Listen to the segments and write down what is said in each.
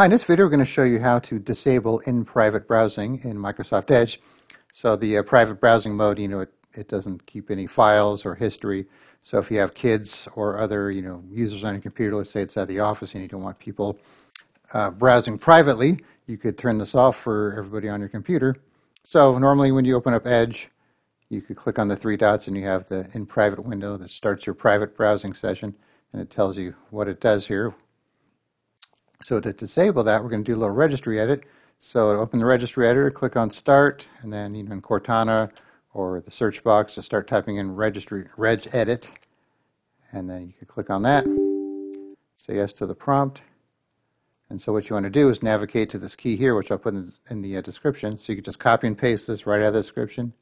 Hi, in this video we're going to show you how to disable in-private browsing in Microsoft Edge. So the private browsing mode, it doesn't keep any files or history. So if you have kids or other, users on your computer, let's say it's at the office and you don't want people browsing privately, you could turn this off for everybody on your computer. So normally when you open up Edge, you could click on the three dots and you have the in-private window that starts your private browsing session, and it tells you what it does here. So to disable that, we're going to do a little registry edit. So to open the registry editor, click on Start, and then in Cortana or the search box, just start typing in regedit, and then you can click on that, say yes to the prompt. And so what you want to do is navigate to this key here, which I'll put in the description. So you can just copy and paste this right out of the description.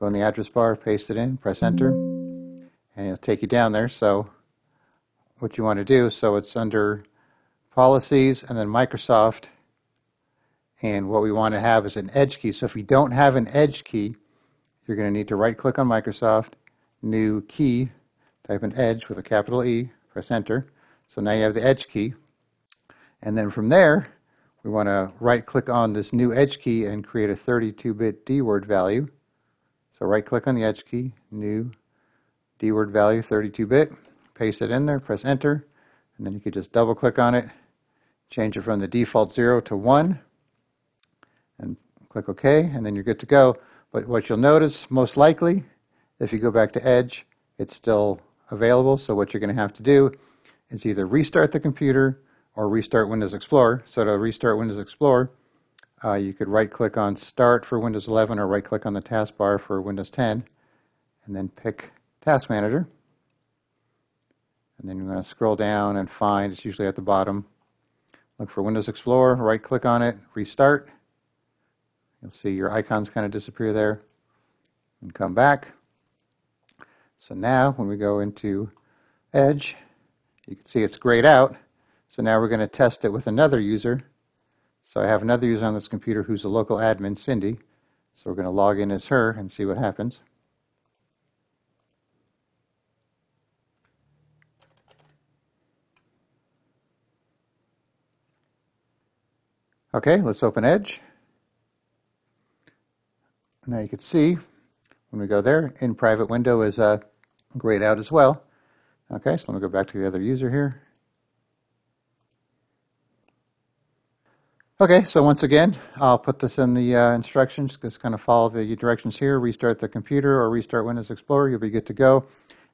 Go in the address bar, paste it in, press Enter, and it'll take you down there. So what you want to do, so it's under Policies, and then Microsoft, and what we want to have is an edge key. So if you don't have an edge key, you're going to need to right-click on Microsoft, new key, type in edge with a capital E, press Enter. So now you have the edge key, and then from there, we want to right-click on this new edge key and create a 32-bit D-word value. So right-click on the edge key, new D-word value, 32-bit, paste it in there, press Enter, and then you could just double-click on it. Change it from the default 0 to 1 and click OK, and then you're good to go. But what you'll notice, most likely, if you go back to Edge, it's still available. So what you're going to have to do is either restart the computer or restart Windows Explorer. So to restart Windows Explorer, you could right-click on Start for Windows 11 or right-click on the taskbar for Windows 10, and then pick Task Manager. And then you're going to scroll down and find, it's usually at the bottom, look for Windows Explorer, right-click on it, restart. You'll see your icons kind of disappear there, and come back. So now, when we go into Edge, you can see it's grayed out. So now we're going to test it with another user. So I have another user on this computer who's a local admin, Cindy. So we're going to log in as her and see what happens. Okay, let's open Edge. Now you can see, when we go there, in private window is grayed out as well. Okay, so let me go back to the other user here. Okay, so once again, I'll put this in the instructions, just kind of follow the directions here, restart the computer or restart Windows Explorer, you'll be good to go.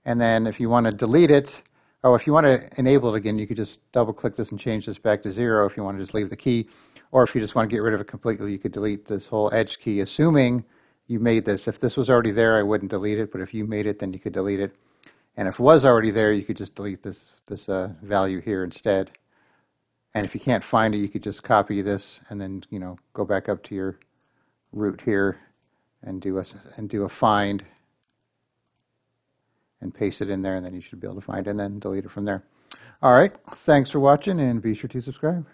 And then if you want to delete it, or if you want to enable it again, you could just double-click this and change this back to 0 if you want to just leave the key. Or if you just want to get rid of it completely, you could delete this whole edge key, assuming you made this. If this was already there, I wouldn't delete it, but if you made it, then you could delete it. And if it was already there, you could just delete this value here instead. And if you can't find it, you could just copy this and then, go back up to your root here and do a find and paste it in there, and then you should be able to find it and then delete it from there. All right, thanks for watching, and be sure to subscribe.